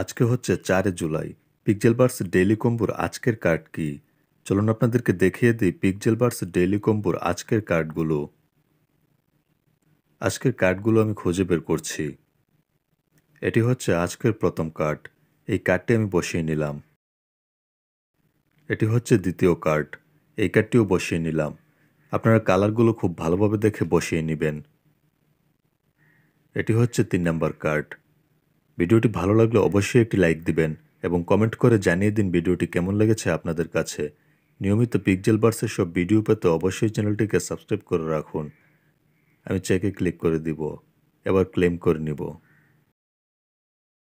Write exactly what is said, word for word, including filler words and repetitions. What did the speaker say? আজকে হচ্ছে চারে জুলাই। পিক্সেলভার্স ডেইলি কম্বোর আজকের কার্ড কি? চলুন আপনাদেরকে দেখিয়ে দিই পিক্সেলভার্স ডেইলি কম্বোর আজকের কার্ডগুলো। আজকের কার্ডগুলো আমি খুঁজে বের করছি। এটি হচ্ছে আজকের প্রথম কার্ড, এই কার্ডটি আমি বসিয়ে নিলাম। এটি হচ্ছে দ্বিতীয় কার্ড, এই কার্ডটিও বসিয়ে নিলাম। আপনারা কালারগুলো খুব ভালোভাবে দেখে বসিয়ে নেবেন। এটি হচ্ছে তিন নম্বর কার্ড। ভিডিওটি ভালো লাগলে অবশ্যই একটি লাইক দিবেন এবং কমেন্ট করে জানিয়ে দিন ভিডিওটি কেমন লেগেছে আপনাদের কাছে। নিয়মিত পিক্সেলভার্সের সব ভিডিও পেতে অবশ্যই চ্যানেলটিকে সাবস্ক্রাইব করে রাখুন। আমি চেকে ক্লিক করে দিব, এবার ক্লেম করে নিব।